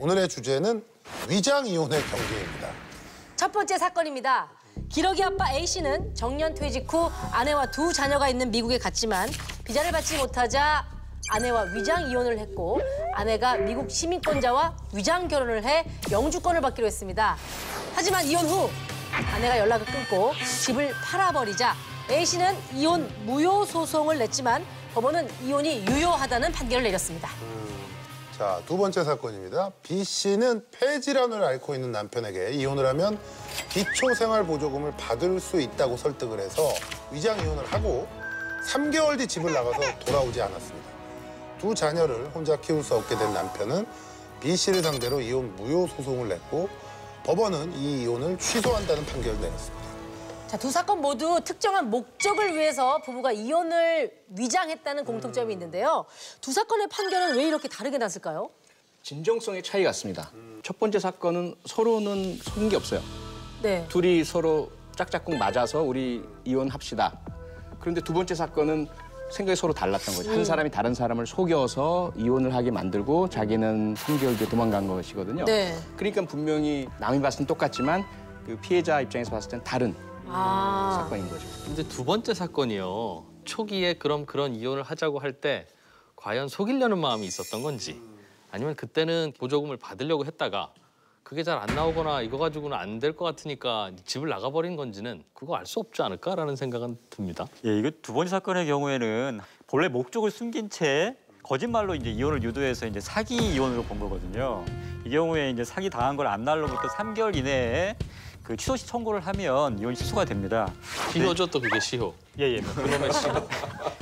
오늘의 주제는 위장이혼의 경계입니다. 첫 번째 사건입니다. 기러기 아빠 A씨는 정년 퇴직 후 아내와 두 자녀가 있는 미국에 갔지만 비자를 받지 못하자 아내와 위장이혼을 했고 아내가 미국 시민권자와 위장결혼을 해 영주권을 받기로 했습니다. 하지만 이혼 후 아내가 연락을 끊고 집을 팔아버리자 A씨는 이혼 무효 소송을 냈지만 법원은 이혼이 유효하다는 판결을 내렸습니다. 자, 두 번째 사건입니다. B씨는 폐질환을 앓고 있는 남편에게 이혼을 하면 기초생활보조금을 받을 수 있다고 설득을 해서 위장이혼을 하고 3개월 뒤 집을 나가서 돌아오지 않았습니다. 두 자녀를 혼자 키울 수 없게 된 남편은 B씨를 상대로 이혼 무효 소송을 냈고 법원은 이 이혼을 취소한다는 판결을 내렸습니다. 자, 두 사건 모두 특정한 목적을 위해서 부부가 이혼을 위장했다는 공통점이 있는데요. 두 사건의 판결은 왜 이렇게 다르게 났을까요? 진정성의 차이 같습니다. 첫 번째 사건은 서로는 속인 게 없어요. 네. 둘이 서로 짝짝꿍 맞아서 우리 이혼합시다. 그런데 두 번째 사건은 생각이 서로 달랐던 거죠. 한 사람이 다른 사람을 속여서 이혼을 하게 만들고 자기는 3개월 뒤에 도망간 것이거든요. 네. 그러니까 분명히 남이 봤을 땐 똑같지만 그 피해자 입장에서 봤을 땐 다른 사건인 거죠. 근데 두 번째 사건이요. 초기에 그런 이혼을 하자고 할 때 과연 속이려는 마음이 있었던 건지 아니면 그때는 보조금을 받으려고 했다가 그게 잘 안 나오거나 이거 가지고는 안 될 것 같으니까 집을 나가버린 건지는 그거 알 수 없지 않을까라는 생각은 듭니다. 예, 이거 두 번째 사건의 경우에는 본래 목적을 숨긴 채 거짓말로 이제 이혼을 유도해서 이제 사기 이혼으로 본 거거든요. 이 경우에 이제 사기 당한 걸 안 날로부터 3개월 이내에 그 취소시 청구를 하면 이혼이 취소가 됩니다. 시효죠, 또 그게 시효. 예예, 그놈의 시효.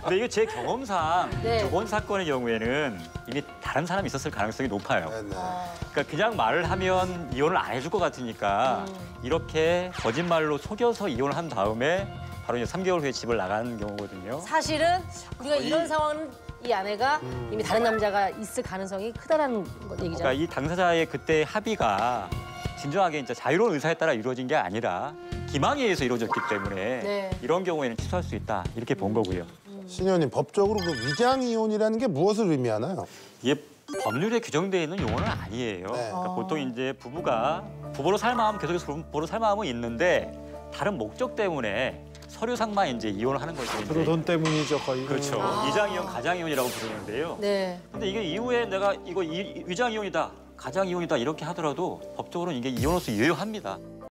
근데 이거 제 경험상 네. 두 번 사건의 경우에는 이미 다른 사람이 있었을 가능성이 높아요. 네, 네. 그러니까 그냥 말을 하면 이혼을 안 해줄 것 같으니까 이렇게 거짓말로 속여서 이혼을 한 다음에 바로 이제 3개월 후에 집을 나가는 경우거든요. 사실은 우리가 이런 상황은 이 아내가 이미 다른 남자가 있을 가능성이 크다라는 얘기잖아요. 그러니까 이 당사자의 그때 합의가 진정하게 이제 자유로운 의사에 따라 이루어진 게 아니라 기망에 의해서 이루어졌기 때문에 네. 이런 경우에는 취소할 수 있다 이렇게 본 거고요. 신 의원님, 법적으로 그 위장이혼이라는 게 무엇을 의미하나요? 이게 법률에 규정되어 있는 용어는 아니에요. 네. 그러니까 보통 이제 부부가 부부로 살 마음 계속해서 부부로 살 마음은 있는데 다른 목적 때문에 서류상만 이제 이혼을 하는 거죠. 서로 돈 때문이죠, 거의. 그렇죠. 위장이혼, 가장이혼이라고 부르는데요. 네. 근데 이게 이후에 내가 이거 위장이혼이다. 가장 이혼이다 이렇게 하더라도 법적으로는 이게 이혼으로서 유효합니다.